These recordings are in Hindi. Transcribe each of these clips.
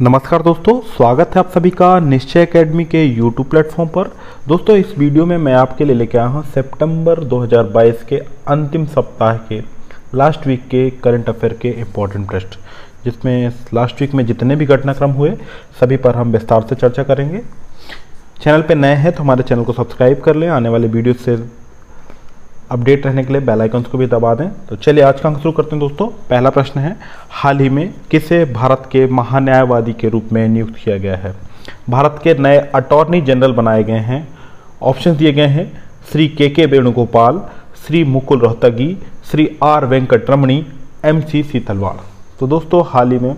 नमस्कार दोस्तों, स्वागत है आप सभी का निश्चय एकेडमी के YouTube प्लेटफॉर्म पर। दोस्तों, इस वीडियो में मैं आपके लिए लेके आया हूँ सितंबर 2022 के अंतिम सप्ताह के लास्ट वीक के करंट अफेयर के इम्पोर्टेंट प्रश्न, जिसमें लास्ट वीक में जितने भी घटनाक्रम हुए सभी पर हम विस्तार से चर्चा करेंगे। चैनल पर नए हैं तो हमारे चैनल को सब्सक्राइब कर लें, आने वाले वीडियो से अपडेट रहने के लिए बेल आइकन्स को भी दबा दें। तो चलिए आज का अंक शुरू करते हैं दोस्तों। पहला प्रश्न है, हाल ही में किसे भारत के महान्यायवादी के रूप में नियुक्त किया गया है? भारत के नए अटॉर्नी जनरल बनाए गए हैं। ऑप्शन दिए गए हैं Shri K K. Venugopal, Shri Mukul Rohatgi, Shri R Venkataramani, MC Setalvad. तो दोस्तों, हाल ही में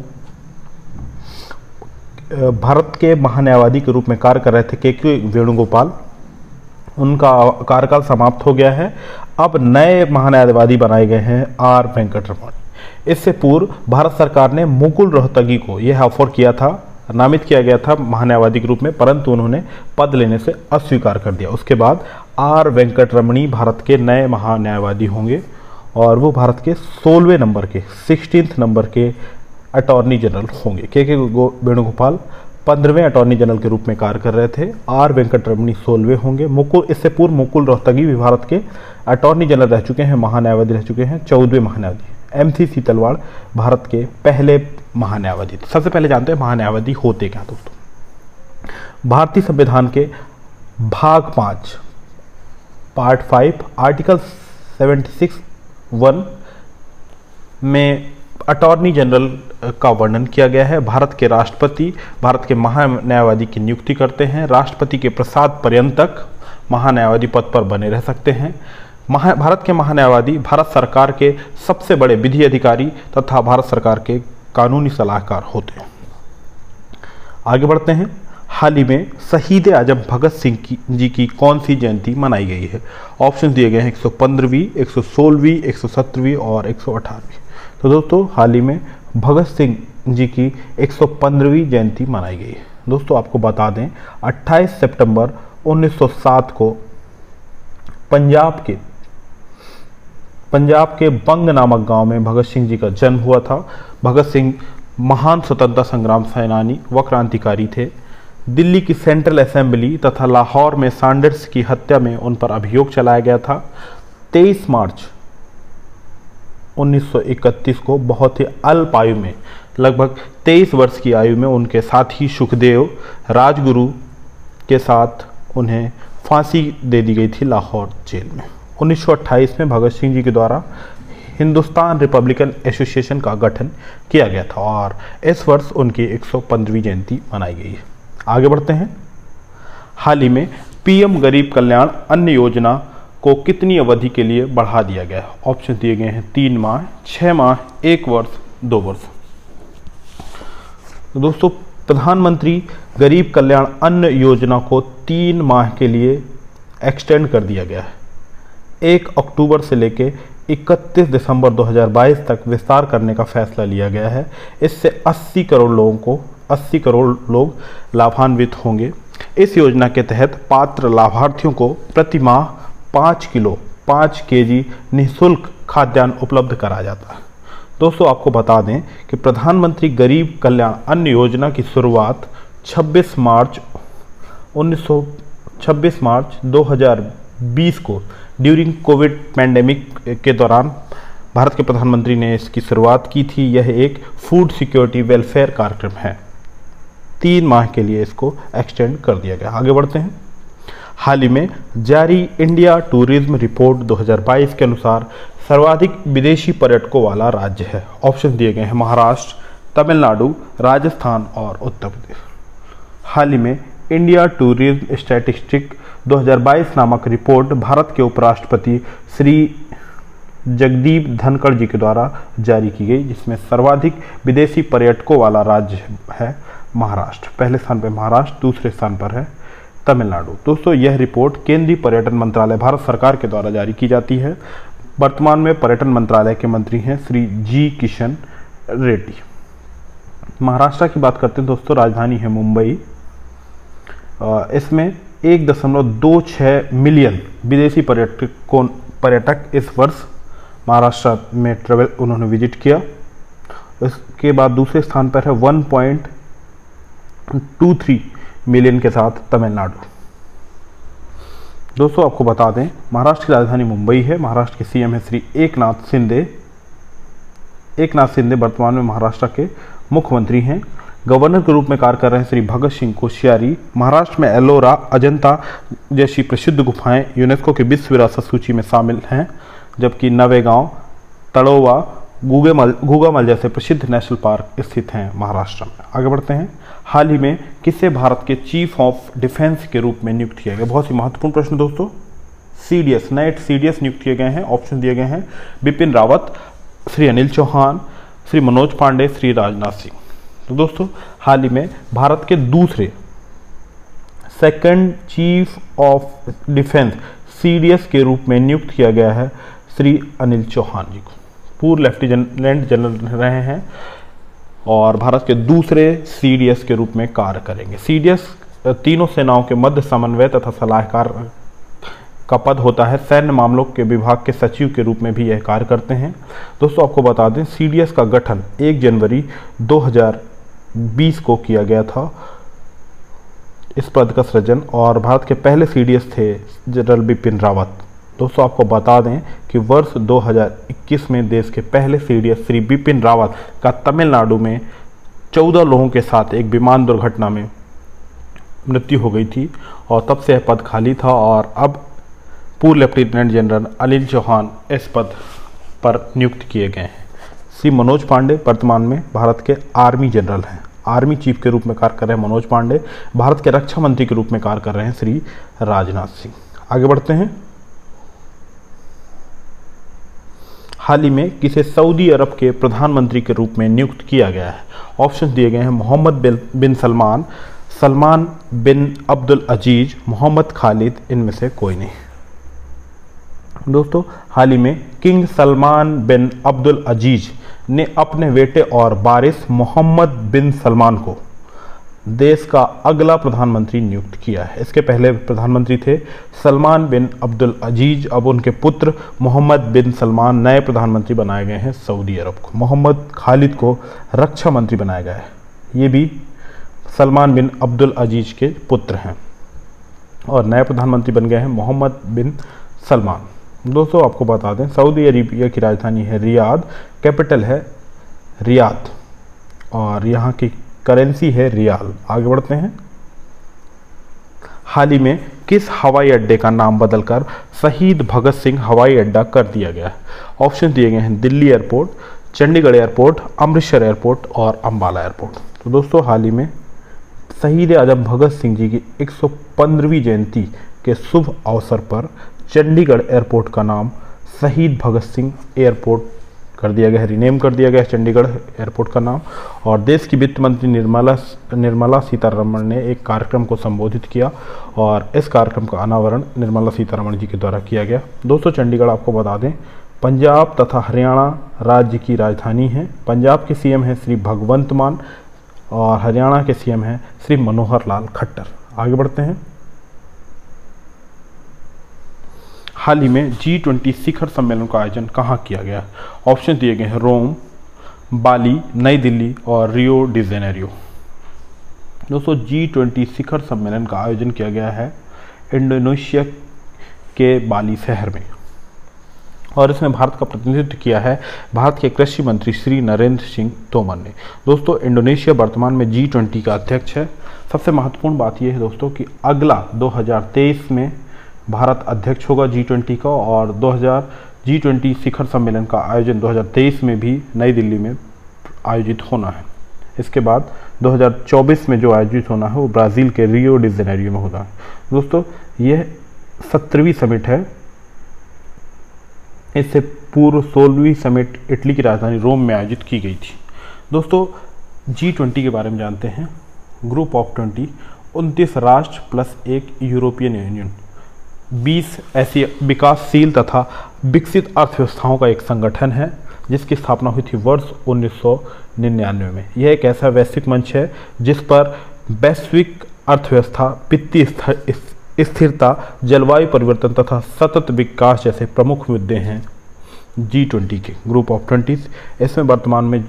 भारत के महान्यायवादी के रूप में कार्य कर रहे थे के.के. वेणुगोपाल, उनका कार्यकाल समाप्त हो गया है। अब नए महान्यायवादी बनाए गए हैं आर वेंकटरमणी। इससे पूर्व भारत सरकार ने मुकुल रोहतगी को यह ऑफर किया था, नामित किया गया था महान्यायवादी के रूप में, परंतु उन्होंने पद लेने से अस्वीकार कर दिया। उसके बाद आर वेंकटरमणी भारत के नए महान्यायवादी होंगे और वो भारत के 16वें नंबर के 16th नंबर के अटॉर्नी जनरल होंगे। के.के. वेणुगोपाल 15वें अटॉर्नी जनरल के रूप में कार्य कर रहे थे, आर वेंकटरमणी 16वें होंगे। इससे पूर्व मुकुल रोहतगी भी भारत के अटॉर्नी जनरल रह चुके हैं, महान्यायवादी रह चुके हैं, 14वें महान्यायवादी। MC सीतलवाड़ भारत के पहले महान्यायवादी। सबसे पहले जानते हैं महान्यायवादी होते क्या दोस्तों। भारतीय संविधान के भाग 5 पार्ट 5 आर्टिकल 76(1) में अटॉर्नी जनरल का वर्णन किया गया है। भारत के राष्ट्रपति भारत के महान्यायवादी की नियुक्ति करते हैं। राष्ट्रपति के प्रसाद पर्यंत तक महान्यायवादी पद पर बने रह सकते हैं। भारत के महान्यायवादी भारत सरकार के सबसे बड़े विधि अधिकारी तथा भारत सरकार के कानूनी सलाहकार होते हैं। आगे बढ़ते हैं, हाल ही में शहीद आजम भगत सिंह जी की कौन सी जयंती मनाई गई है? ऑप्शन दिए गए हैं 115वीं, 116वीं, 117वीं और 118वीं। तो दोस्तों, हाल ही में भगत सिंह जी की 115वीं जयंती मनाई गई है। दोस्तों, आपको बता दें 28 सितंबर 1907 को पंजाब के बंग नामक गांव में भगत सिंह जी का जन्म हुआ था। भगत सिंह महान स्वतंत्रता संग्राम सेनानी व क्रांतिकारी थे। दिल्ली की सेंट्रल असेंबली तथा लाहौर में सैंडर्स की हत्या में उन पर अभियोग चलाया गया था। 23 मार्च 1931 को बहुत ही अल्प आयु में, लगभग 23 वर्ष की आयु में, उनके साथ ही सुखदेव राजगुरु के साथ उन्हें फांसी दे दी गई थी लाहौर जेल में। 1928 में भगत सिंह जी के द्वारा हिंदुस्तान रिपब्लिकन एसोसिएशन का गठन किया गया था और इस वर्ष उनकी 115वीं जयंती मनाई गई है। आगे बढ़ते हैं, हाल ही में PM गरीब कल्याण अन्न योजना को कितनी अवधि के लिए बढ़ा दिया गया है? ऑप्शन दिए गए हैं 3 माह, 6 माह, 1 वर्ष, 2 वर्ष। तो दोस्तों, प्रधानमंत्री गरीब कल्याण अन्न योजना को 3 माह के लिए एक्सटेंड कर दिया गया है। 1 अक्टूबर से लेकर 31 दिसंबर 2022 तक विस्तार करने का फैसला लिया गया है। इससे 80 करोड़ लोग लाभान्वित होंगे। इस योजना के तहत पात्र लाभार्थियों को प्रति माह 5 केजी निःशुल्क खाद्यान्न उपलब्ध कराया जाता है। दोस्तों, आपको बता दें कि प्रधानमंत्री गरीब कल्याण अन्न योजना की शुरुआत 26 मार्च 2020 को ड्यूरिंग कोविड पैंडेमिक के दौरान भारत के प्रधानमंत्री ने इसकी शुरुआत की थी। यह एक फूड सिक्योरिटी वेलफेयर कार्यक्रम है। 3 माह के लिए इसको एक्सटेंड कर दिया गया। आगे बढ़ते हैं, हाल ही में जारी इंडिया टूरिज्म रिपोर्ट 2022 के अनुसार सर्वाधिक विदेशी पर्यटकों वाला राज्य है। ऑप्शन दिए गए हैं महाराष्ट्र, तमिलनाडु, राजस्थान और उत्तर प्रदेश। हाल ही में इंडिया टूरिज्म स्टैटिस्टिक 2022 नामक रिपोर्ट भारत के उपराष्ट्रपति श्री जगदीप धनखड़ जी के द्वारा जारी की गई, जिसमें सर्वाधिक विदेशी पर्यटकों वाला राज्य है महाराष्ट्र। पहले स्थान पर महाराष्ट्र, दूसरे स्थान पर है तमिलनाडु। दोस्तों, यह रिपोर्ट केंद्रीय पर्यटन मंत्रालय भारत सरकार के द्वारा जारी की जाती है। वर्तमान में पर्यटन मंत्रालय के मंत्री हैं श्री जी किशन रेड्डी। महाराष्ट्र की बात करते हैं दोस्तों, राजधानी है मुंबई। इसमें 1.26 मिलियन विदेशी पर्यटक इस वर्ष महाराष्ट्र में उन्होंने विजिट किया। इसके बाद दूसरे स्थान पर है 1 23 मिलियन के साथ तमिलनाडु। दोस्तों आपको बता दें महाराष्ट्र की राजधानी मुंबई है। महाराष्ट्र के सीएम है श्री एकनाथ शिंदे। एकनाथ शिंदे वर्तमान में महाराष्ट्र के मुख्यमंत्री हैं। गवर्नर के रूप में कार्य कर रहे हैं श्री भगत सिंह कोश्यारी। महाराष्ट्र में एलोरा, अजंता जैसी प्रसिद्ध गुफाएं यूनेस्को के विश्व विरासत सूची में शामिल हैं, जबकि नवेगांव, तड़ोवा, गूगामल जैसे प्रसिद्ध नेशनल पार्क स्थित हैं महाराष्ट्र में। आगे बढ़ते हैं, हाल ही में किसे भारत के चीफ ऑफ डिफेंस के रूप में नियुक्त किया गया? बहुत ही महत्वपूर्ण प्रश्न दोस्तों। सीडीएस, नेट सीडीएस नियुक्त किए गए हैं। ऑप्शन दिए गए हैं बिपिन रावत, श्री अनिल चौहान, श्री मनोज पांडे, श्री राजनाथ सिंह। तो दोस्तों हाल ही में भारत के दूसरे second chief of defence CDS के रूप में नियुक्त किया गया है श्री अनिल चौहान जी को। पूर्व लेफ्टिनेंट जनरल रहे हैं और भारत के दूसरे सीडीएस के रूप में कार्य करेंगे। सीडीएस तीनों सेनाओं के मध्य समन्वय तथा सलाहकार का पद होता है। सैन्य मामलों के विभाग के सचिव के रूप में भी यह कार्य करते हैं। दोस्तों आपको बता दें सीडीएस का गठन 1 जनवरी 2020 को किया गया था। इस पद का सृजन और भारत के पहले सीडीएस थे जनरल बिपिन रावत। दोस्तों आपको बता दें कि वर्ष 2021 में देश के पहले सीडीएस श्री बिपिन रावत का तमिलनाडु में 14 लोगों के साथ एक विमान दुर्घटना में मृत्यु हो गई थी और तब से यह पद खाली था और अब पूर्व लेफ्टिनेंट जनरल अनिल चौहान इस पद पर नियुक्त किए गए हैं। श्री मनोज पांडे वर्तमान में भारत के आर्मी जनरल हैं। आर्मी चीफ के रूप में कार्य कर रहे हैं मनोज पांडे। भारत के रक्षा मंत्री के रूप में कार्य कर रहे हैं श्री राजनाथ सिंह। आगे बढ़ते हैं, हाल ही में किसे सऊदी अरब के प्रधानमंत्री के रूप में नियुक्त किया गया है? ऑप्शन दिए गए हैं मोहम्मद बिन सलमान, सलमान बिन अब्दुल अजीज, मोहम्मद खालिद, इनमें से कोई नहीं। दोस्तों हाल ही में king Salman bin Abdul Aziz ने अपने बेटे और वारिस मोहम्मद बिन सलमान को देश का अगला प्रधानमंत्री नियुक्त किया है। इसके पहले प्रधानमंत्री थे सलमान बिन अब्दुल अजीज। अब उनके पुत्र मोहम्मद बिन सलमान नए प्रधानमंत्री बनाए गए हैं सऊदी अरब को। मोहम्मद खालिद को रक्षा मंत्री बनाया गया है। ये भी सलमान बिन अब्दुल अजीज के पुत्र हैं और नए प्रधानमंत्री बन गए हैं मोहम्मद बिन सलमान। दोस्तों आपको बता दें सऊदी अरेबिया की राजधानी है रियाद, कैपिटल है रियाद और यहाँ की करेंसी है रियाल। आगे बढ़ते हैं, हाल ही में किस हवाई अड्डे का नाम बदलकर शहीद भगत सिंह हवाई अड्डा कर दिया गया है? ऑप्शन दिए गए हैं Delhi airport, Chandigarh airport, Amritsar airport और अम्बाला एयरपोर्ट। तो दोस्तों हाल ही में शहीद आजम भगत सिंह जी की 115वीं जयंती के शुभ अवसर पर चंडीगढ़ एयरपोर्ट का नाम शहीद भगत सिंह एयरपोर्ट कर दिया गया है। रीनेम कर दिया गया है चंडीगढ़ एयरपोर्ट का नाम। और देश की वित्त मंत्री निर्मला सीतारमण ने एक कार्यक्रम को संबोधित किया और इस कार्यक्रम का अनावरण निर्मला सीतारमण जी के द्वारा किया गया। दोस्तों चंडीगढ़ आपको बता दें पंजाब तथा हरियाणा राज्य की राजधानी है। पंजाब के सीएम हैं श्री भगवंत मान और हरियाणा के सीएम हैं श्री मनोहर लाल खट्टर। आगे बढ़ते हैं, हाल ही में G20 शिखर सम्मेलन का आयोजन कहाँ किया गया? ऑप्शन दिए गए हैं रोम, बाली, नई दिल्ली और रियो डिजेनेरियो। दोस्तों G20 शिखर सम्मेलन का आयोजन किया गया है इंडोनेशिया के बाली शहर में और इसमें भारत का प्रतिनिधित्व किया है भारत के कृषि मंत्री श्री नरेंद्र सिंह तोमर ने। दोस्तों इंडोनेशिया वर्तमान में G20 का अध्यक्ष है। सबसे महत्वपूर्ण बात यह है दोस्तों कि अगला 2023 में भारत अध्यक्ष होगा G20 का और G20 शिखर सम्मेलन का आयोजन 2023 में भी नई दिल्ली में आयोजित होना है। इसके बाद 2024 में जो आयोजित होना है वो ब्राज़ील के रियो डिजेनेरियो में होना है। दोस्तों यह 17वीं समिट है। इससे पूर्व 16वीं समिट इटली की राजधानी रोम में आयोजित की गई थी। दोस्तों G20 के बारे में जानते हैं। ग्रुप ऑफ 20 29 राष्ट्र प्लस एक यूरोपियन यूनियन 20 ऐसी विकासशील तथा विकसित अर्थव्यवस्थाओं का एक संगठन है जिसकी स्थापना हुई थी वर्ष 1999 में। यह एक ऐसा वैश्विक मंच है जिस पर वैश्विक अर्थव्यवस्था, वित्तीय स्थिरता, जलवायु परिवर्तन तथा सतत विकास जैसे प्रमुख मुद्दे हैं G20 के ग्रुप ऑफ 20। इसमें वर्तमान में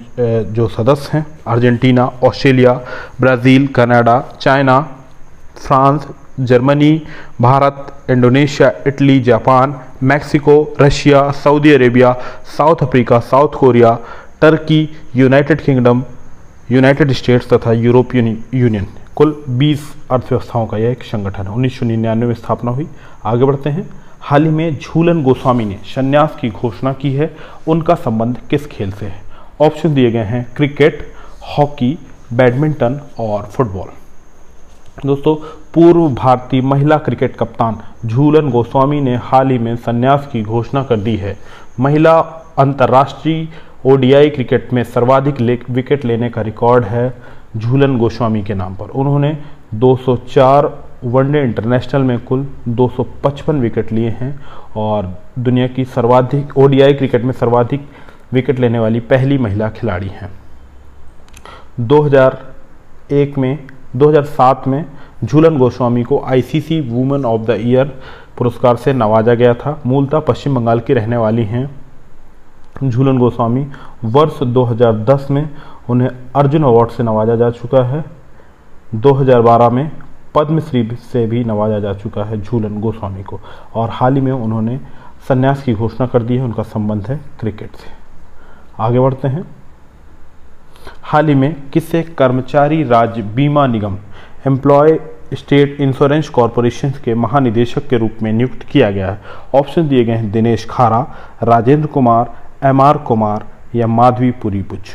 जो सदस्य हैं Argentina, Australia, Brazil, Canada, China, France, Germany, Bharat, Indonesia, Italy, Japan, Mexico, Russia, Saudi Arabia, South Africa, South Korea, Turkey, United Kingdom, United States तथा यूरोपियन यूनियन, कुल 20 अर्थव्यवस्थाओं का यह एक संगठन है। 1999 में स्थापना हुई। आगे बढ़ते हैं। हाल ही में झूलन गोस्वामी ने संन्यास की घोषणा की है। उनका संबंध किस खेल से है? ऑप्शन दिए गए हैं क्रिकेट, हॉकी, बैडमिंटन और फुटबॉल। दोस्तों, पूर्व भारतीय महिला क्रिकेट कप्तान झूलन गोस्वामी ने हाल ही में संन्यास की घोषणा कर दी है। महिला अंतर्राष्ट्रीय ओडीआई क्रिकेट में सर्वाधिक विकेट लेने का रिकॉर्ड है झूलन गोस्वामी के नाम पर। उन्होंने 204 वनडे इंटरनेशनल में कुल 255 विकेट लिए हैं और दुनिया की सर्वाधिक ओडीआई क्रिकेट में सर्वाधिक विकेट लेने वाली पहली महिला खिलाड़ी हैं। 2007 में झूलन गोस्वामी को ICC women of the year पुरस्कार से नवाजा गया था। मूलतः पश्चिम बंगाल की रहने वाली हैं। झूलन गोस्वामी वर्ष 2010 में उन्हें अर्जुन अवार्ड से नवाजा जा चुका है। 2012 में पद्मश्री से भी नवाजा जा चुका है झूलन गोस्वामी को। और हाल ही में उन्होंने संन्यास की घोषणा कर दी है। उनका संबंध है क्रिकेट से। आगे बढ़ते हैं। हाल ही में किसे कर्मचारी राज्य बीमा निगम एम्प्लॉय स्टेट इंश्योरेंस कॉरपोरेशन के महानिदेशक के रूप में नियुक्त किया गया है? ऑप्शन दिए गए हैं दिनेश खारा, राजेंद्र कुमार, एमआर कुमार या माधवी पुरी बुच।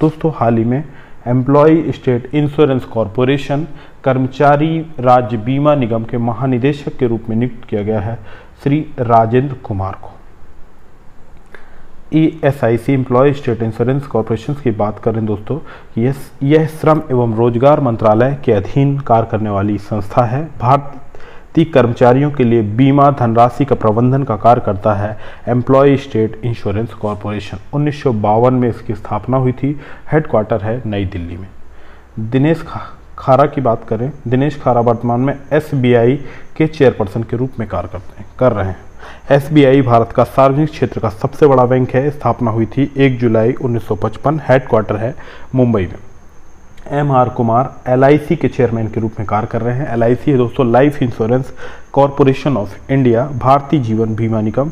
दोस्तों, हाल ही में एम्प्लॉय स्टेट इंश्योरेंस कॉरपोरेशन कर्मचारी राज्य बीमा निगम के महानिदेशक के रूप में नियुक्त किया गया है श्री राजेंद्र कुमार को। ESIC employ state insurance corporation की बात करें दोस्तों, यह श्रम एवं रोजगार मंत्रालय के अधीन कार्य करने वाली संस्था है। भारतीय कर्मचारियों के लिए बीमा धनराशि का प्रबंधन का कार्य करता है एम्प्लॉय स्टेट इंश्योरेंस कॉरपोरेशन। 1952 में इसकी स्थापना हुई थी। हेडक्वार्टर है नई दिल्ली में। दिनेश खारा की बात करें, दिनेश खारा वर्तमान में SBI के चेयरपर्सन के रूप में कार्य कर रहे हैं। SBI भारत का सार्वजनिक क्षेत्र का सबसे बड़ा बैंक है। स्थापना हुई थी 1 जुलाई 1955। हेडक्वार्टर है मुंबई में। MR कुमार LIC के चेयरमैन के रूप में कार्य कर रहे हैं। LIC है दोस्तों life insurance corporation of India, भारतीय जीवन बीमा निगम।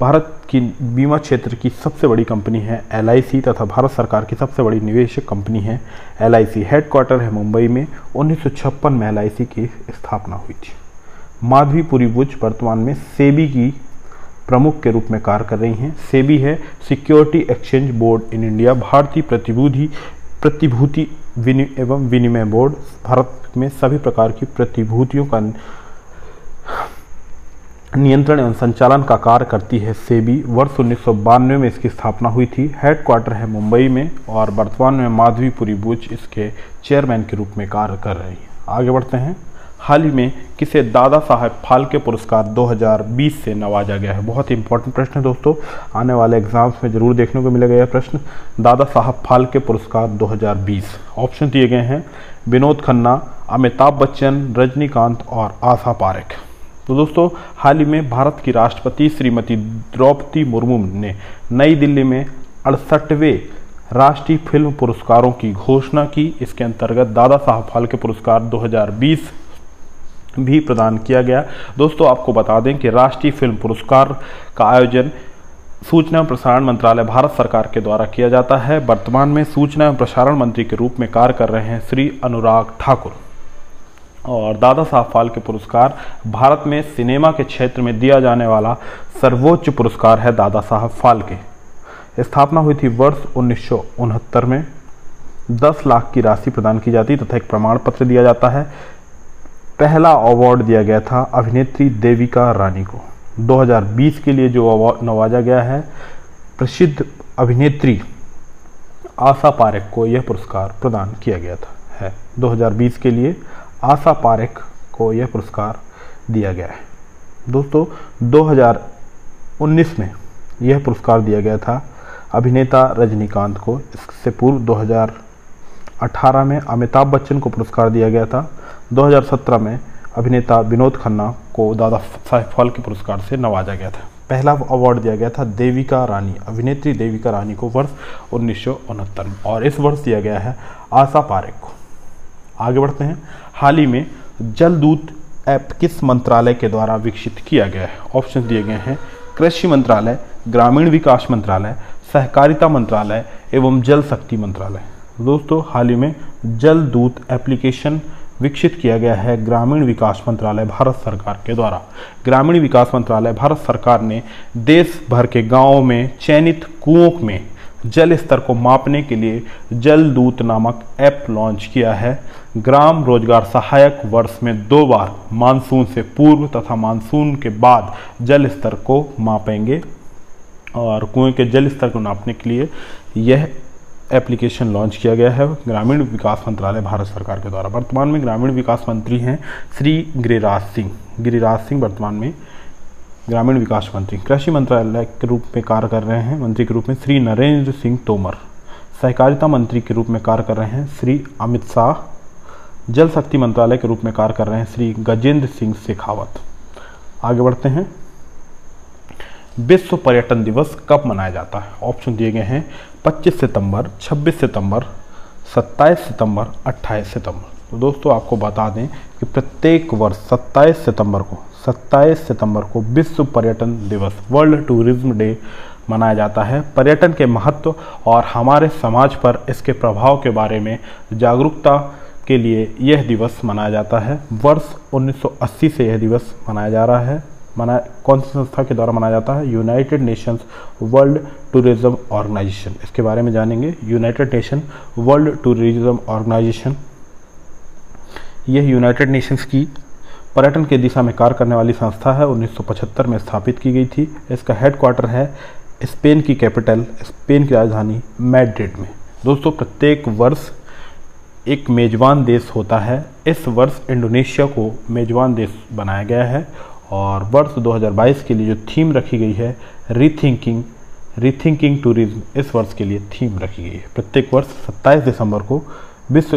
भारत की बीमा क्षेत्र की सबसे बड़ी कंपनी है LIC तथा भारत सरकार की सबसे बड़ी निवेशक कंपनी है LIC। हेडक्वार्टर है मुंबई में। 1956 में LIC की स्थापना हुई थी। माधवी पुरी बुच वर्तमान में सेबी की प्रमुख के रूप में कार्य कर रही हैं। सेबी है security exchange board in India, भारतीय प्रतिभूति एवं विनिमय बोर्ड। भारत में सभी प्रकार की प्रतिभूतियों का नियंत्रण एवं संचालन का कार्य करती है सेबी। वर्ष 1992 में इसकी स्थापना हुई थी। हेडक्वार्टर है मुंबई में और वर्तमान में माधवी पुरी बुच इसके चेयरमैन के रूप में कार्य कर रही है। आगे बढ़ते हैं। हाल ही में किसे दादा साहब फाल्के पुरस्कार 2020 से नवाजा गया है? बहुत ही इंपॉर्टेंट प्रश्न है दोस्तों, आने वाले एग्जाम्स में जरूर देखने को मिलेगा यह प्रश्न। दादा साहब फाल्के पुरस्कार 2020। ऑप्शन दिए गए हैं विनोद खन्ना, अमिताभ बच्चन, रजनीकांत और आशा पारेख। तो दोस्तों, हाल ही में भारत की राष्ट्रपति श्रीमती द्रौपदी मुर्मू ने नई दिल्ली में 68वें राष्ट्रीय फिल्म पुरस्कारों की घोषणा की। इसके अंतर्गत दादा साहब फाल्के पुरस्कार 2020 भी प्रदान किया गया। दोस्तों, आपको बता दें कि राष्ट्रीय फिल्म पुरस्कार का आयोजन सूचना एवं प्रसारण मंत्रालय भारत सरकार के द्वारा किया जाता है। वर्तमान में सूचना एवं प्रसारण मंत्री के रूप में कार्य कर रहे हैं श्री अनुराग ठाकुर। और दादा साहब फाल्के पुरस्कार भारत में सिनेमा के क्षेत्र में दिया जाने वाला सर्वोच्च पुरस्कार है। दादा साहब फाल्के स्थापना हुई थी वर्ष 1969 में। 10 लाख की राशि प्रदान की जाती तथा एक प्रमाण पत्र दिया जाता है। पहला अवार्ड दिया गया था अभिनेत्री देविका रानी को। 2020 के लिए जो अवार्ड नवाजा गया है, प्रसिद्ध अभिनेत्री आशा पारेख को यह पुरस्कार प्रदान किया गया है। 2020 के लिए आशा पारेख को यह पुरस्कार दिया गया है। दोस्तों, 2019 में यह पुरस्कार दिया गया था अभिनेता रजनीकांत को। इससे पूर्व 2018 में अमिताभ बच्चन को पुरस्कार दिया गया था। 2017 में अभिनेता विनोद खन्ना को दादा साहब फाल्के पुरस्कार से नवाजा गया था। पहला अवार्ड दिया गया था देविका रानी, अभिनेत्री देविका रानी को वर्ष 1969 में, और इस वर्ष दिया गया है आशा पारेख को। आगे बढ़ते हैं, हाल ही में जलदूत ऐप किस मंत्रालय के द्वारा विकसित किया गया है? ऑप्शन दिए गए हैं कृषि मंत्रालय, ग्रामीण विकास मंत्रालय, सहकारिता मंत्रालय एवं जल शक्ति मंत्रालय। दोस्तों, हाल ही में जलदूत एप्लीकेशन विकसित किया गया है ग्रामीण विकास मंत्रालय भारत सरकार के द्वारा। ग्रामीण विकास मंत्रालय भारत सरकार ने देश भर के गांवों में चयनित कुओं में जल स्तर को मापने के लिए जलदूत नामक ऐप लॉन्च किया है। ग्राम रोजगार सहायक वर्ष में 2 बार मानसून से पूर्व तथा मानसून के बाद जल स्तर को मापेंगे, और कुएं के जल स्तर को नापने के लिए यह एप्लीकेशन लॉन्च किया गया है ग्रामीण विकास मंत्रालय भारत सरकार के द्वारा। वर्तमान में ग्रामीण विकास मंत्री हैं श्री गिरिराज सिंह वर्तमान में ग्रामीण विकास मंत्री। कृषि मंत्रालय के रूप में कार्य कर रहे हैं मंत्री के रूप में श्री नरेंद्र सिंह तोमर। सहकारिता मंत्री के रूप में कार्य कर रहे हैं श्री अमित शाह। जल शक्ति मंत्रालय के रूप में कार्य कर रहे हैं श्री गजेंद्र सिंह शेखावत। आगे बढ़ते हैं, विश्व पर्यटन दिवस कब मनाया जाता है? ऑप्शन दिए गए हैं 25 सितंबर, 26 सितंबर, 27 सितंबर, 28 सितंबर। तो दोस्तों, आपको बता दें कि प्रत्येक वर्ष 27 सितंबर को विश्व पर्यटन दिवस वर्ल्ड टूरिज्म डे मनाया जाता है। पर्यटन के महत्व और हमारे समाज पर इसके प्रभाव के बारे में जागरूकता के लिए यह दिवस मनाया जाता है। वर्ष 1980 से यह दिवस मनाया जा रहा है। कौन सी संस्था के द्वारा मनाया जाता है? United Nations World Tourism organisation. इसके बारे में जानेंगे, United Nation World Tourism organisation. यह यूनाइटेड नेशंस की पर्यटन के दिशा में कार्य करने वाली संस्था है। 1975 में स्थापित की गई थी। इसका हेडक्वार्टर है स्पेन की कैपिटल, स्पेन की राजधानी मैड्रिड में। दोस्तों, प्रत्येक वर्ष एक मेजबान देश होता है। इस वर्ष इंडोनेशिया को मेजबान देश बनाया गया है, और वर्ष 2022 के लिए जो थीम रखी गई है रीथिंकिंग टूरिज्म, इस वर्ष के लिए थीम रखी गई है। प्रत्येक वर्ष 27 दिसंबर को विश्व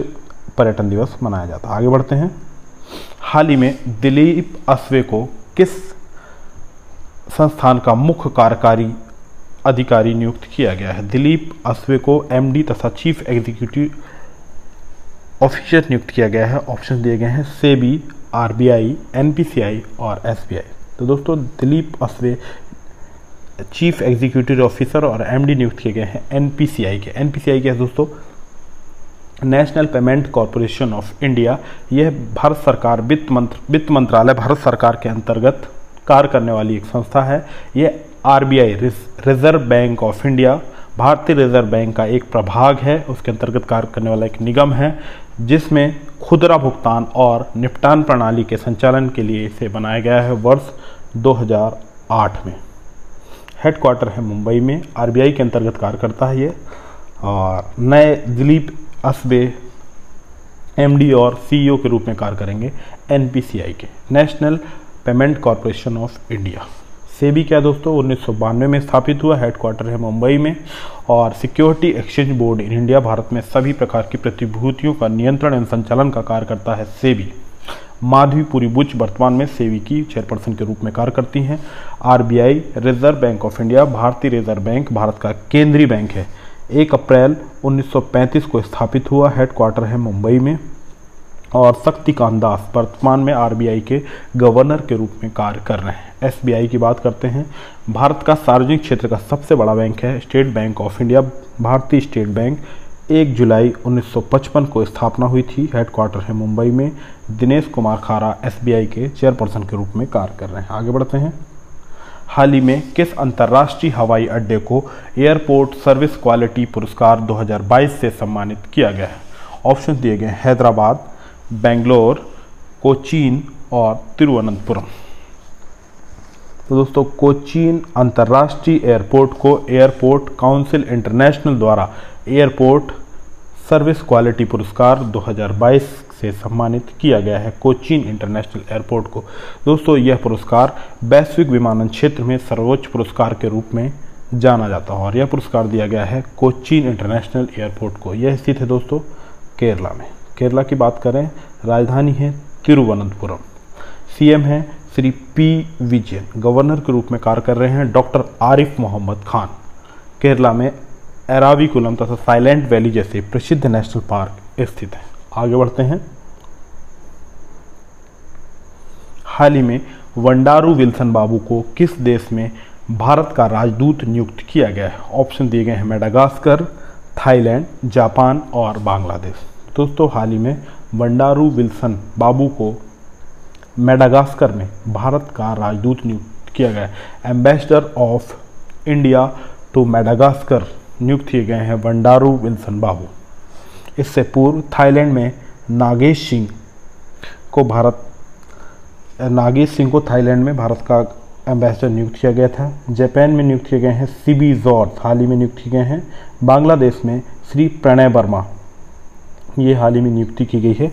पर्यटन दिवस मनाया जाता है। आगे बढ़ते हैं, हाल ही में दिलीप आसबे को किस संस्थान का मुख्य कार्यकारी अधिकारी नियुक्त किया गया है? दिलीप आसबे को एमडी तथा चीफ एग्जीक्यूटिव ऑफिसर नियुक्त किया गया है। ऑप्शन दिए गए हैं सेबी, आरबीआई, एनपीसीआई और एसबीआई। तो दोस्तों, Dilip Asbe chief executive officer और एमडी नियुक्त किए गए हैं एनपीसीआई के। एनपीसीआई क्या है दोस्तों? National payment corporation of India. यह भारत सरकार वित्त मंत्रालय भारत सरकार के अंतर्गत कार्य करने वाली एक संस्था है। यह RBI reserve bank of India, भारतीय रिजर्व बैंक का एक प्रभाग है। उसके अंतर्गत कार्य करने वाला एक निगम है, जिसमें खुदरा भुगतान और निपटान प्रणाली के संचालन के लिए इसे बनाया गया है वर्ष 2008 में। हेडक्वार्टर है मुंबई में। आरबीआई के अंतर्गत कार्य करता है ये, और नए दिलीप आसबे एमडी और सीईओ के रूप में कार्य करेंगे एनपीसीआई के, national payment corporation of India. SEBI क्या दोस्तों? 1992 में स्थापित हुआ। हेडक्वार्टर है मुंबई में, और security exchange board in India. Bharat में सभी प्रकार की प्रतिभूतियों का नियंत्रण एवं संचालन का कार्य करता है सेबी। माधवी पुरी बुच वर्तमान में सेबी की चेयरपर्सन के रूप में कार्य करती हैं। RBI reserve bank of India, भारतीय रिजर्व बैंक भारत का केंद्रीय बैंक है। 1 अप्रैल 1935 को स्थापित हुआ। हेडक्वार्टर है मुंबई में, और शक्तिकांत दास वर्तमान में आरबीआई के गवर्नर के रूप में कार्य कर रहे हैं। एसबीआई की बात करते हैं। भारत का सार्वजनिक क्षेत्र का सबसे बड़ा बैंक है स्टेट बैंक ऑफ इंडिया, भारतीय स्टेट बैंक। 1 जुलाई 1955 को स्थापना हुई थी। हेडक्वार्टर है मुंबई में। दिनेश कुमार खारा एसबीआई के चेयरपर्सन के रूप में कार्य कर रहे हैं। आगे बढ़ते हैं, हाल ही में किस अंतर्राष्ट्रीय हवाई अड्डे को एयरपोर्ट सर्विस क्वालिटी पुरस्कार 2022 से सम्मानित किया गया है? ऑप्शन दिए गए हैं हैदराबाद, बेंगलोर, कोचीन और तिरुवनंतपुरम। तो दोस्तों, कोचीन अंतर्राष्ट्रीय एयरपोर्ट को एयरपोर्ट काउंसिल इंटरनेशनल द्वारा एयरपोर्ट सर्विस क्वालिटी पुरस्कार 2022 से सम्मानित किया गया है कोचीन इंटरनेशनल एयरपोर्ट को। दोस्तों, यह पुरस्कार वैश्विक विमानन क्षेत्र में सर्वोच्च पुरस्कार के रूप में जाना जाता है, और यह पुरस्कार दिया गया है कोचीन इंटरनेशनल एयरपोर्ट को। यह स्थित है दोस्तों केरला में। केरला की बात करें, राजधानी है तिरुवनंतपुरम, सीएम है श्री पी विजयन गवर्नर के रूप में कार्य कर रहे हैं। डॉक्टर आरिफ मोहम्मद खान केरला में एराविकुलम तथा साइलेंट वैली जैसे प्रसिद्ध नेशनल पार्क स्थित है। आगे बढ़ते हैं। हाल ही में वंडारू विल्सन बाबू को किस देश में भारत का राजदूत नियुक्त किया गया है? ऑप्शन दिए गए हैं मेडागास्कर, थाईलैंड, जापान और बांग्लादेश। दोस्तों हाल ही में वंडारू विल्सन बाबू को मेडागास्कर में भारत का राजदूत नियुक्त किया गया है। Ambassador of India to Madagascar नियुक्त किए गए हैं वंडारू विल्सन बाबू। इससे पूर्व थाईलैंड में नागेश सिंह को थाईलैंड में भारत का एम्बेसडर नियुक्त किया गया था। जापान में नियुक्त किए गए हैं सीबी जॉर्ज, हाल ही में नियुक्त किए गए हैं। बांग्लादेश में श्री प्रणय वर्मा, ये हाल ही में नियुक्ति की गई है।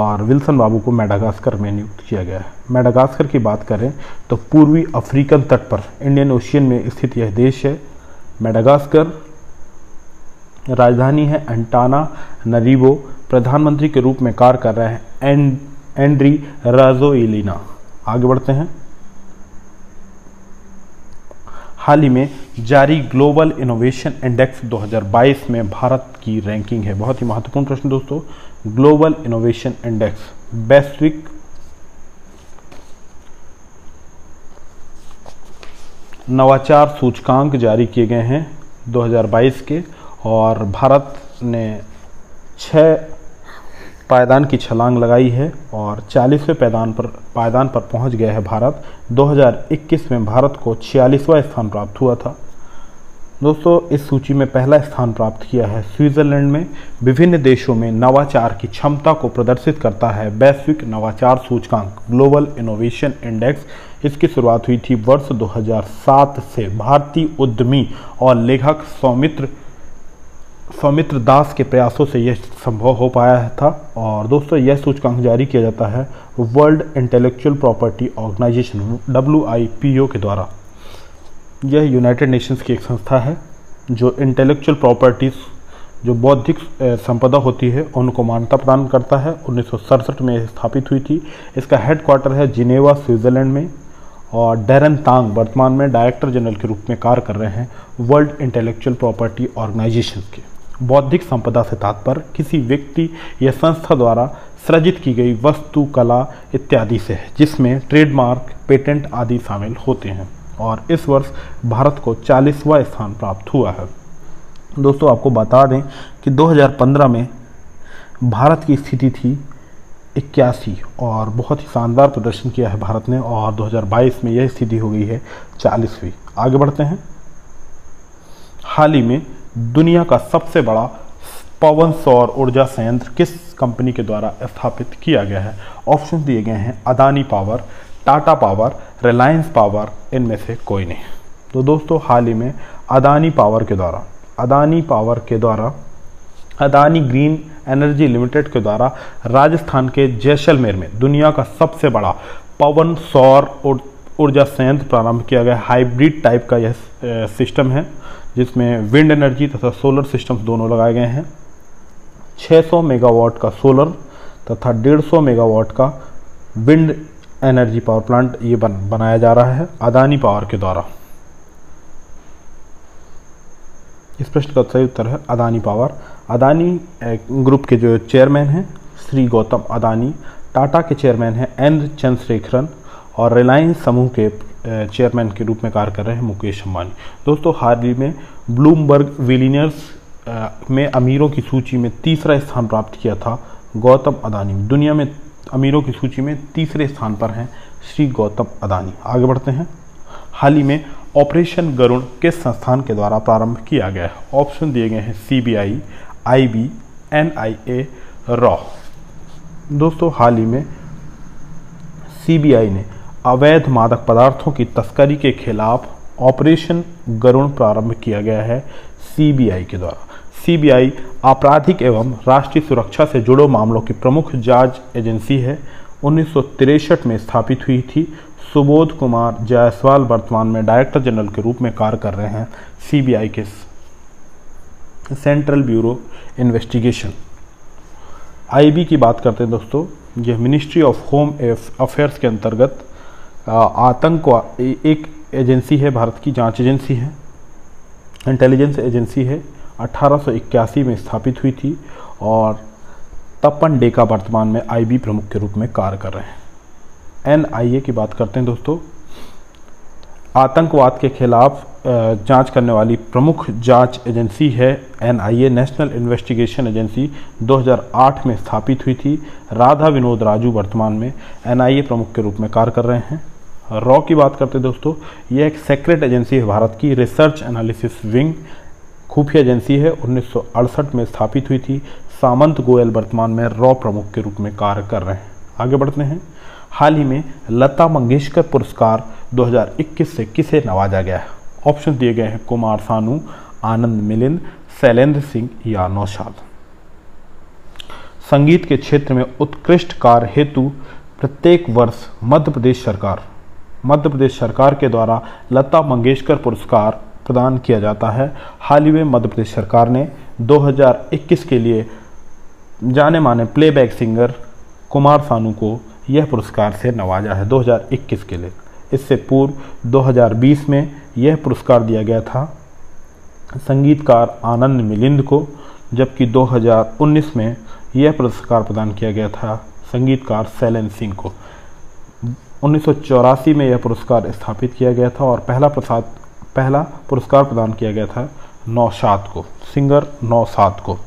और विल्सन बाबू को मेडागास्कर में नियुक्त किया गया है। मेडागास्कर की बात करें तो पूर्वी अफ्रीकन तट पर इंडियन ओशियन में स्थित यह देश है मेडागास्कर। राजधानी है एंटानानारिवो। प्रधानमंत्री के रूप में कार्य कर रहे हैं एंड्री राजोइलिना। आगे बढ़ते हैं। हाल ही में जारी ग्लोबल इनोवेशन इंडेक्स 2022 में भारत की रैंकिंग है। बहुत ही महत्वपूर्ण प्रश्न दोस्तों। ग्लोबल इनोवेशन इंडेक्स वैश्विक नवाचार सूचकांक जारी किए गए हैं 2022 के, और भारत ने 6 पायदान की छलांग लगाई है और 40वें पायदान पर पहुंच गया है भारत। 2021 में भारत को 46वां स्थान प्राप्त हुआ था। दोस्तों इस सूची में पहला स्थान प्राप्त किया है स्विट्जरलैंड में। विभिन्न देशों में नवाचार की क्षमता को प्रदर्शित करता है वैश्विक नवाचार सूचकांक ग्लोबल इनोवेशन इंडेक्स। इसकी शुरुआत हुई थी वर्ष 2007 से। भारतीय उद्यमी और लेखक सौमित्र दास के प्रयासों से यह संभव हो पाया था। और दोस्तों यह सूचकांक जारी किया जाता है world intellectual property organisation WIPO के द्वारा। यह यूनाइटेड नेशंस की एक संस्था है जो इंटेलेक्चुअल प्रॉपर्टीज, जो बौद्धिक संपदा होती है, उनको मान्यता प्रदान करता है। 1967 में स्थापित हुई थी। इसका हेडक्वार्टर है जिनेवा स्विट्जरलैंड में। और डेरन तांग वर्तमान में डायरेक्टर जनरल के रूप में कार्य कर रहे हैं वर्ल्ड इंटेलेक्चुअल प्रॉपर्टी ऑर्गेनाइजेशन के। बौद्धिक संपदा से तात्पर्य किसी व्यक्ति या संस्था द्वारा सृजित की गई वस्तु, कला इत्यादि से है, जिसमें ट्रेडमार्क, पेटेंट आदि शामिल होते हैं। और इस वर्ष भारत को 40वां स्थान प्राप्त हुआ है। दोस्तों आपको बता दें कि 2015 में भारत की स्थिति थी 81 और बहुत ही शानदार प्रदर्शन किया है भारत ने। और 2022 में यह स्थिति हो गई है 40वीं। आगे बढ़ते हैं। हाल ही में दुनिया का सबसे बड़ा पवन सौर ऊर्जा संयंत्र किस कंपनी के द्वारा स्थापित किया गया है? ऑप्शन दिए गए हैं Adani power, Tata power, Reliance power, इनमें से कोई नहीं। तो दोस्तों हाल ही में अदानी पावर के द्वारा अदानी ग्रीन एनर्जी लिमिटेड के द्वारा राजस्थान के जैसलमेर में दुनिया का सबसे बड़ा पवन सौर ऊर्जा संयंत्र प्रारंभ किया गया। हाइब्रिड टाइप का यह सिस्टम है जिसमें विंड एनर्जी तथा सोलर सिस्टम्स दोनों लगाए गए हैं। 600 मेगावाट का सोलर तथा 150 मेगावाट का विंड एनर्जी पावर प्लांट ये बनाया जा रहा है अदानी पावर के द्वारा। इस प्रश्न का सही उत्तर है अदानी पावर। अदानी ग्रुप के जो चेयरमैन हैं श्री गौतम अदानी, टाटा के चेयरमैन हैं एन चंद्रशेखरन, और रिलायंस समूह के चेयरमैन के रूप में कार्य कर रहे हैं मुकेश अंबानी। दोस्तों हाल ही में ब्लूमबर्ग विलियनर्स में अमीरों की सूची में तीसरा स्थान प्राप्त किया था गौतम अदानी। दुनिया में अमीरों की सूची में तीसरे स्थान पर हैं श्री गौतम अदानी। आगे बढ़ते हैं। हाल ही में ऑपरेशन गरुण किस संस्थान के द्वारा प्रारंभ किया गया है? ऑप्शन दिए गए हैं CBI, IB, NIA, रॉ। दोस्तों हाल ही में CBI ने अवैध मादक पदार्थों की तस्करी के खिलाफ ऑपरेशन गरुण प्रारंभ किया गया है CBI के द्वारा। CBI आपराधिक एवं राष्ट्रीय सुरक्षा से जुड़े मामलों की प्रमुख जांच एजेंसी है। 1963 में स्थापित हुई थी। सुबोध कुमार जायसवाल वर्तमान में डायरेक्टर जनरल के रूप में कार्य कर रहे हैं CBI के सेंट्रल ब्यूरो इन्वेस्टिगेशन। IB की बात करते हैं दोस्तों, यह मिनिस्ट्री ऑफ होम अफेयर्स के अंतर्गत आतंक को एक एजेंसी है, भारत की जांच एजेंसी है, इंटेलिजेंस एजेंसी है, 1881 में स्थापित हुई थी और तपन डे का वर्तमान में आईबी प्रमुख के रूप में कार्य कर रहे हैं। एनआईए की बात करते हैं दोस्तों, आतंकवाद के खिलाफ जांच करने वाली प्रमुख जांच एजेंसी है एनआईए, नेशनल इन्वेस्टिगेशन एजेंसी, 2008 में स्थापित हुई थी। राधा विनोद राजू वर्तमान में एनआईए प्रमुख के रूप में कार्य कर रहे हैं। रॉ की बात करते हैं दोस्तों, यह एक सीक्रेट एजेंसी है भारत की, रिसर्च एनालिसिस विंग, खुफिया एजेंसी है, 1968 में स्थापित हुई थी। सामंत गोयल वर्तमान में रॉ प्रमुख के रूप में कार्य कर रहे हैं। आगे बढ़ते हैं, हाल ही में लता मंगेशकर पुरस्कार 2021 से किसे नवाजा गया है? ऑप्शन दिए गए हैं कुमार सानू, आनंद मिलिंद, शैलेंद्र सिंह या नौशाद। संगीत के क्षेत्र में उत्कृष्ट कार्य हेतु प्रत्येक वर्ष मध्य प्रदेश सरकार के द्वारा लता मंगेशकर पुरस्कार प्रदान किया जाता है। हाल ही में मध्य प्रदेश सरकार ने 2021 के लिए जाने माने प्लेबैक सिंगर कुमार सानू को यह पुरस्कार से नवाजा है 2021 के लिए। इससे पूर्व 2020 में यह पुरस्कार दिया गया था संगीतकार आनंद मिलिंद को, जबकि 2019 में यह पुरस्कार प्रदान किया गया था संगीतकार शैलेंद्र सिंह को। 1984 में यह पुरस्कार स्थापित किया गया था और पहला पुरस्कार प्रदान किया गया था नौशाद को, सिंगर नौशाद को।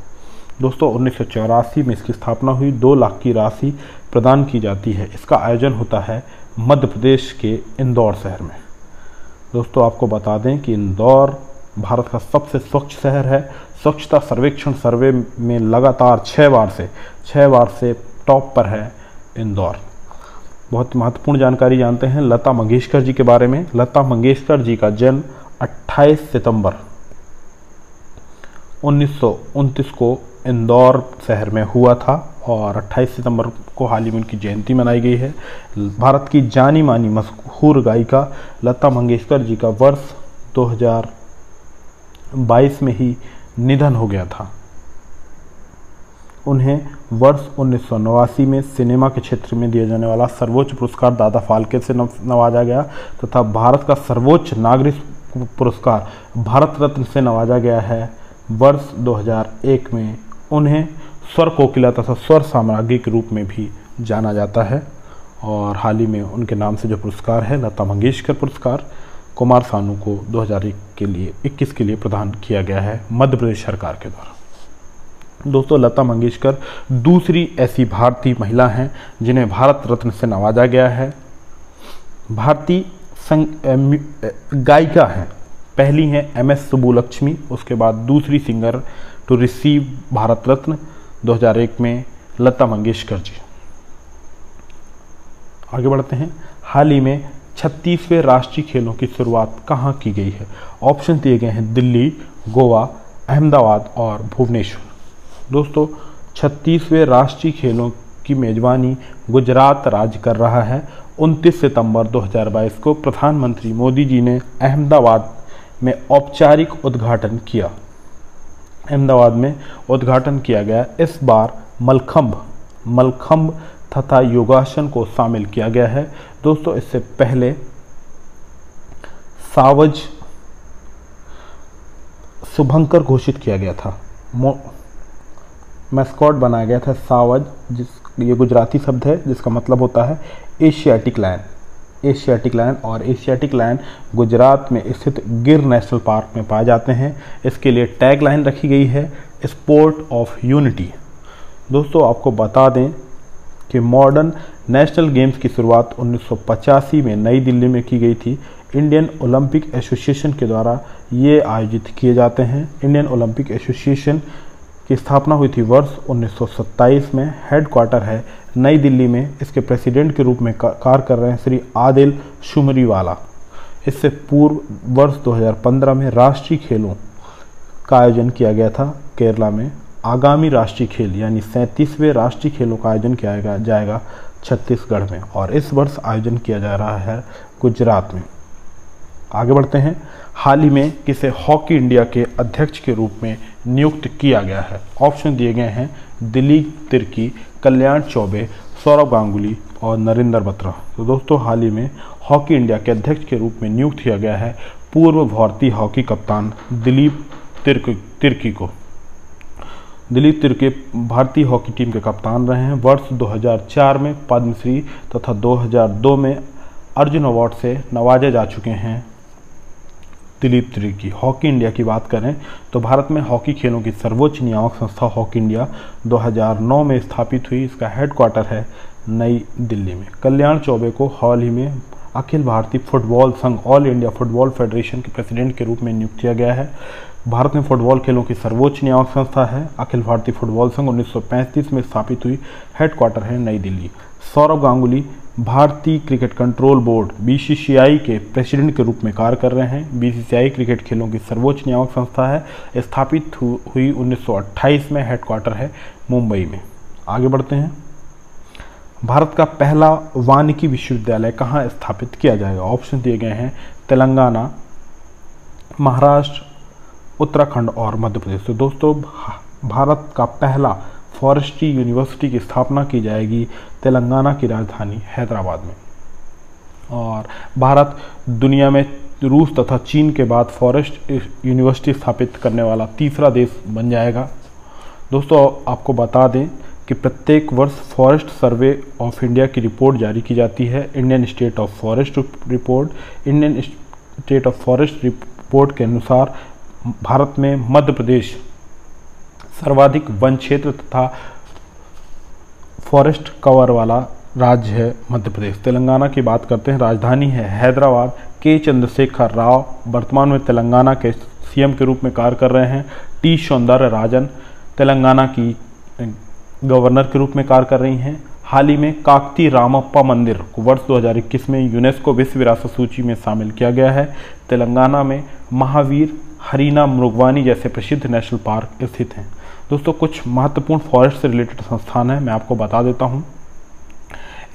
दोस्तों 1984 में इसकी स्थापना हुई। 2 लाख की राशि प्रदान की जाती है। इसका आयोजन होता है मध्य प्रदेश के इंदौर शहर में। दोस्तों आपको बता दें कि इंदौर भारत का सबसे स्वच्छ शहर है। स्वच्छता सर्वेक्षण सर्वे में लगातार 6 बार से टॉप पर है इंदौर। बहुत महत्वपूर्ण जानकारी जानते हैं लता मंगेशकर जी के बारे में। लता मंगेशकर जी का जन्म 28 सितंबर 1929 को इंदौर शहर में हुआ था और 28 सितंबर को हाल ही में उनकी जयंती मनाई गई है। भारत की जानी मानी मशहूर गायिका लता मंगेशकर जी का वर्ष 2022 में ही निधन हो गया था। उन्हें वर्ष 1989 में सिनेमा के क्षेत्र में दिया जाने वाला सर्वोच्च पुरस्कार दादा फाल्के से नवाजा गया तथा भारत का सर्वोच्च नागरिक पुरस्कार भारत रत्न से नवाजा गया है। वर्ष 2001 में उन्हें स्वर कोकिला तथा स्वर साम्राज्ञी के रूप में भी जाना जाता है और हाल ही में उनके नाम से जो पुरस्कार है लता मंगेशकर पुरस्कार कुमार सानू को 2021 के लिए प्रदान किया गया है मध्य प्रदेश सरकार के द्वारा। दोस्तों लता मंगेशकर दूसरी ऐसी भारतीय महिला हैं जिन्हें भारत रत्न से नवाजा गया है। भारतीय गायिका हैं, पहली हैं MS सुब्बुलक्ष्मी, उसके बाद दूसरी singer to receive Bharat Ratna 2001 में लता मंगेशकर जी। आगे बढ़ते हैं, हाल ही में 36वें राष्ट्रीय खेलों की शुरुआत कहाँ की गई है? ऑप्शन दिए गए हैं दिल्ली, गोवा, अहमदाबाद और भुवनेश्वर। दोस्तों 36वें राष्ट्रीय खेलों की मेजबानी गुजरात राज्य कर रहा है। 29 सितंबर 2022 को प्रधानमंत्री मोदी जी ने अहमदाबाद में औपचारिक उद्घाटन किया गया। इस बार मलखंभ तथा योगासन को शामिल किया गया है। दोस्तों इससे पहले सावज शुभंकर घोषित किया गया था, मैस्कॉट बनाया गया था सावज, जिस ये गुजराती शब्द है जिसका मतलब होता है एशियाटिक लायन और एशियाटिक लायन गुजरात में स्थित गिर नेशनल पार्क में पाए जाते हैं। इसके लिए टैग लाइन रखी गई है स्पोर्ट ऑफ यूनिटी। दोस्तों आपको बता दें कि मॉडर्न नेशनल गेम्स की शुरुआत 1985 में नई दिल्ली में की गई थी। इंडियन ओलंपिक एसोसिएशन के द्वारा ये आयोजित किए जाते हैं। इंडियन ओलंपिक एसोसिएशन की स्थापना हुई थी वर्ष 1927 में। हेडक्वार्टर है नई दिल्ली में। इसके प्रेसिडेंट के रूप में कार्य कर रहे हैं श्री आदिल शुमरीवाला। इससे पूर्व वर्ष 2015 में राष्ट्रीय खेलों का आयोजन किया गया था केरला में। आगामी राष्ट्रीय खेल यानी 37वें राष्ट्रीय खेलों का आयोजन किया जाएगा छत्तीसगढ़ में और इस वर्ष आयोजन किया जा रहा है गुजरात में। आगे बढ़ते हैं, हाल ही में किसे हॉकी इंडिया के अध्यक्ष के रूप में नियुक्त किया गया है? ऑप्शन दिए गए हैं दिलीप तिर्की, कल्याण चौबे, सौरव गांगुली और नरेंद्र बत्रा। तो दोस्तों हाल ही में हॉकी इंडिया के अध्यक्ष के रूप में नियुक्त किया गया है पूर्व भारतीय हॉकी कप्तान दिलीप तिर्की को। दिलीप तिर्की भारतीय हॉकी टीम के कप्तान रहे हैं। वर्ष 2004 में पद्मश्री तथा 2002 में अर्जुन अवार्ड से नवाजे जा चुके हैं दिलीप तिर्की। हॉकी इंडिया की बात करें तो भारत में हॉकी खेलों की सर्वोच्च नियामक संस्था हॉकी इंडिया 2009 में स्थापित हुई। इसका हेडक्वार्टर है नई दिल्ली में। कल्याण चौबे को हाल ही में अखिल भारतीय फुटबॉल संघ ऑल इंडिया फुटबॉल फेडरेशन के प्रेसिडेंट के रूप में नियुक्त किया गया है। भारत में फुटबॉल खेलों की सर्वोच्च नियामक संस्था है। अखिल भारतीय फुटबॉल संघ 1935 में स्थापित हुई। हेडक्वार्टर है नई दिल्ली। सौरव गांगुली भारतीय क्रिकेट कंट्रोल बोर्ड बीसीसीआई के प्रेसिडेंट के रूप में कार्य कर रहे हैं। बीसीसीआई क्रिकेट खेलों की सर्वोच्च नियामक संस्था है। स्थापित हुई 1928 में। हेडक्वार्टर है मुंबई में। आगे बढ़ते हैं। भारत का पहला वानिकी विश्वविद्यालय कहाँ स्थापित किया जाएगा? ऑप्शन दिए गए हैं तेलंगाना, महाराष्ट्र, उत्तराखंड और मध्य प्रदेश। तो दोस्तों भारत का पहला फॉरेस्ट्री यूनिवर्सिटी की स्थापना की जाएगी तेलंगाना की राजधानी हैदराबाद में। और भारत दुनिया में रूस तथा चीन के बाद फॉरेस्ट यूनिवर्सिटी स्थापित करने वाला तीसरा देश बन जाएगा। दोस्तों आपको बता दें कि प्रत्येक वर्ष फॉरेस्ट सर्वे ऑफ इंडिया की रिपोर्ट जारी की जाती है। Indian state of forest report, Indian state of forest report के अनुसार भारत में मध्य प्रदेश सर्वाधिक वन क्षेत्र तथा फॉरेस्ट कवर वाला राज्य है मध्य प्रदेश। तेलंगाना की बात करते हैं। राजधानी है हैदराबाद। के चंद्रशेखर राव वर्तमान में तेलंगाना के सीएम के रूप में कार्य कर रहे हैं। टी सौंदर्य राजन तेलंगाना की गवर्नर के रूप में कार्य कर रही हैं। हाल ही में काकती रामप्पा मंदिर को वर्ष 2021 में यूनेस्को विश्व विरासत सूची में शामिल किया गया है। तेलंगाना में महावीर, हरीना, मृगवानी जैसे प्रसिद्ध नेशनल पार्क स्थित हैं। दोस्तों कुछ महत्वपूर्ण फॉरेस्ट से रिलेटेड संस्थान हैं, मैं आपको बता देता हूं।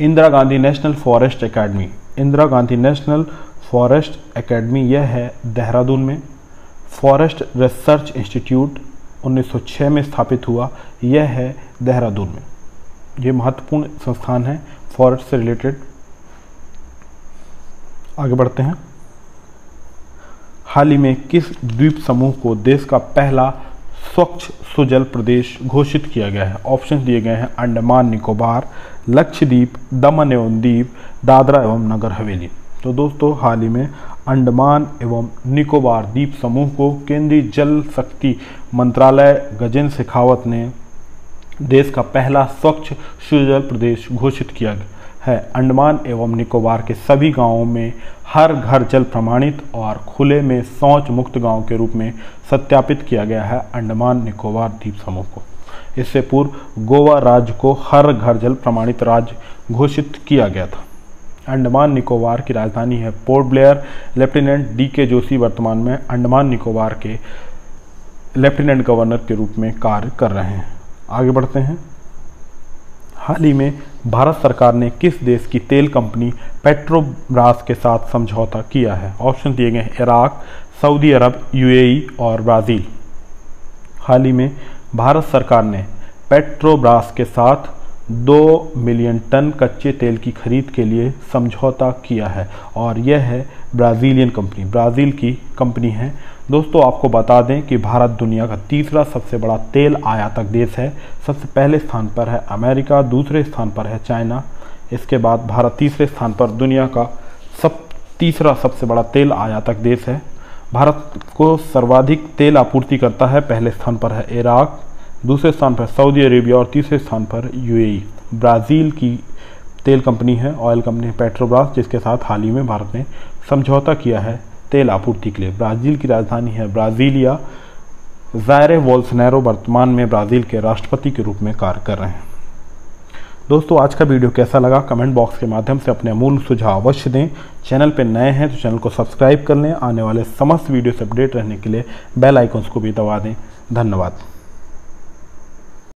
Indira Gandhi national forest academy, Indira Gandhi national forest academy यह है देहरादून में। फॉरेस्ट रिसर्च इंस्टीट्यूट 1906 में स्थापित हुआ, यह है देहरादून में। ये महत्वपूर्ण संस्थान है फॉरेस्ट से रिलेटेड। आगे बढ़ते हैं। हाल ही में किस द्वीप समूह को देश का पहला स्वच्छ सुजल प्रदेश घोषित किया गया है? ऑप्शन दिए गए हैं अंडमान निकोबार, लक्षद्वीप, दमन एवं दीव, दादरा एवं नगर हवेली। तो दोस्तों हाल ही में अंडमान एवं निकोबार द्वीप समूह को केंद्रीय जल शक्ति मंत्रालय गजेंद्र शेखावत ने देश का पहला स्वच्छ सुजल प्रदेश घोषित किया है। अंडमान एवं निकोबार के सभी गांवों में हर घर जल प्रमाणित और खुले में शौच मुक्त गांव के रूप में सत्यापित किया गया है अंडमान निकोबार द्वीप समूह को। इससे पूर्व गोवा राज्य को हर घर जल प्रमाणित राज्य घोषित किया गया था। अंडमान निकोबार की राजधानी है पोर्ट ब्लेयर। लेफ्टिनेंट डीके जोशी वर्तमान में अंडमान निकोबार के लेफ्टिनेंट गवर्नर के रूप में कार्य कर रहे हैं। आगे बढ़ते हैं। हाल ही में भारत सरकार ने किस देश की तेल कंपनी पेट्रोब्रास के साथ समझौता किया है? ऑप्शन दिए गए हैं इराक, सऊदी अरब, यूएई और ब्राज़ील। हाल ही में भारत सरकार ने पेट्रोब्रास के साथ 2 मिलियन टन कच्चे तेल की खरीद के लिए समझौता किया है और यह है ब्राज़ीलियन कंपनी, ब्राज़ील की कंपनी है। दोस्तों आपको बता दें कि भारत दुनिया का तीसरा सबसे बड़ा तेल आयातक देश है। सबसे पहले स्थान पर है अमेरिका, दूसरे स्थान पर है चाइना, इसके बाद भारत तीसरे स्थान पर दुनिया का तीसरा सबसे बड़ा तेल आयातक देश है। भारत को सर्वाधिक तेल आपूर्ति करता है। पहले स्थान पर है इराक, दूसरे स्थान पर सऊदी अरेबिया और तीसरे स्थान पर यूएई। ब्राज़ील की तेल कंपनी है, ऑयल कंपनी पेट्रोब्रास, जिसके साथ हाल ही में भारत ने समझौता किया है तेल आपूर्ति के लिए। ब्राज़ील की राजधानी है ब्राज़ीलिया। जायरे बोल्सोनारो वर्तमान में ब्राज़ील के राष्ट्रपति के रूप में कार्य कर रहे हैं। दोस्तों आज का वीडियो कैसा लगा कमेंट बॉक्स के माध्यम से अपने अमूल्य सुझाव अवश्य दें। चैनल पर नए हैं तो चैनल को सब्सक्राइब कर लें। आने वाले समस्त वीडियो से अपडेट रहने के लिए बेल आइकन्स को भी दबा दें। धन्यवाद।